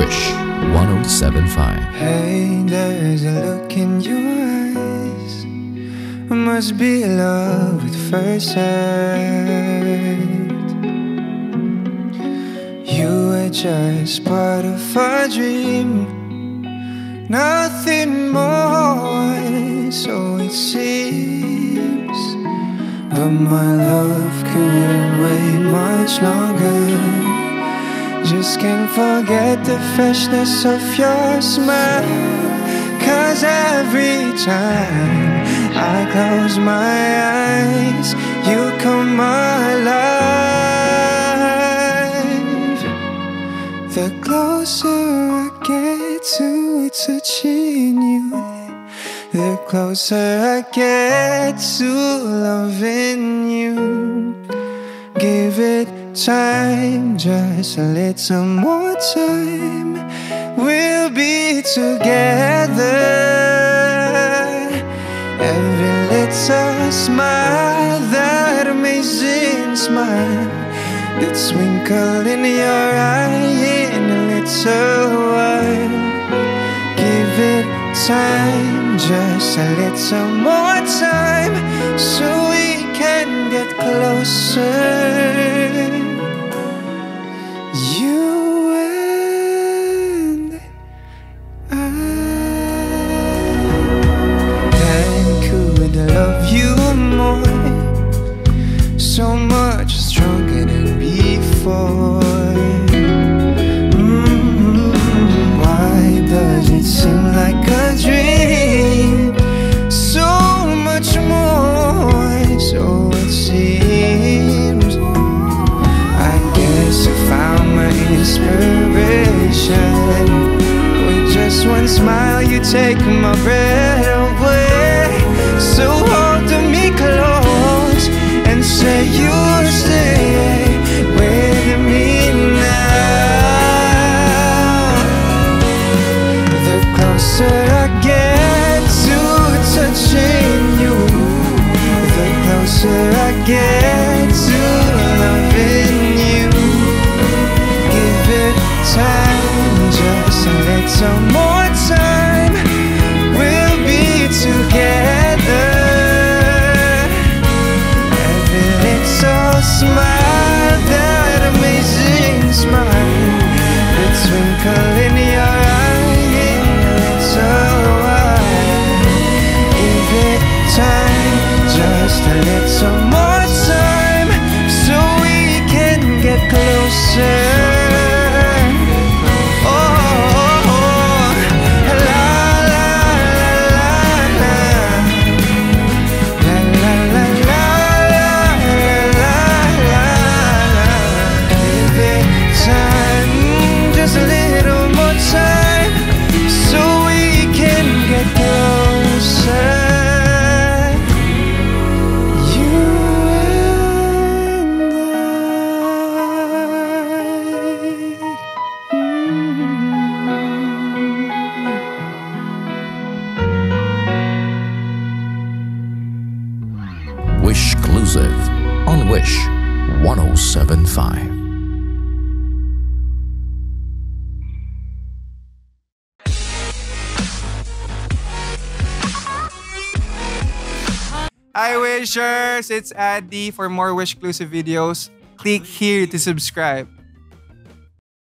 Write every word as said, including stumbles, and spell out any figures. Wish one oh seven point five. Hey, there's a look in your eyes. Must be love at first sight. You were just part of a dream, nothing more, so it seems. But my love couldn't wait much longer. Just can't forget the freshness of your smile, 'cause every time I close my eyes, you come alive. The closer I get to touching you, the closer I get to loving you. Give it time, just a little more time. We'll be together. Every little smile, that amazing smile, the twinkle in your eye in a little while. Give it time, just a little more time, so we can get closer. So much stronger than before. Mm-hmm. Why does it seem like a dream? So much more, so it seems. I guess I found my inspiration. With just one smile, you take my breath away. So hold me close and say you'll stay with me now. The closer I get to touching you, the closer I get to loving you. Give it time, just a little more time. We'll be together. Smile, that amazing smile, the twinkle in your eye in a little while. Give it time, just a little more time, so we can get closer. Wishclusive on Wish one oh seven point five. Hi Wishers, it's Adie. For more Wishclusive videos, click here to subscribe.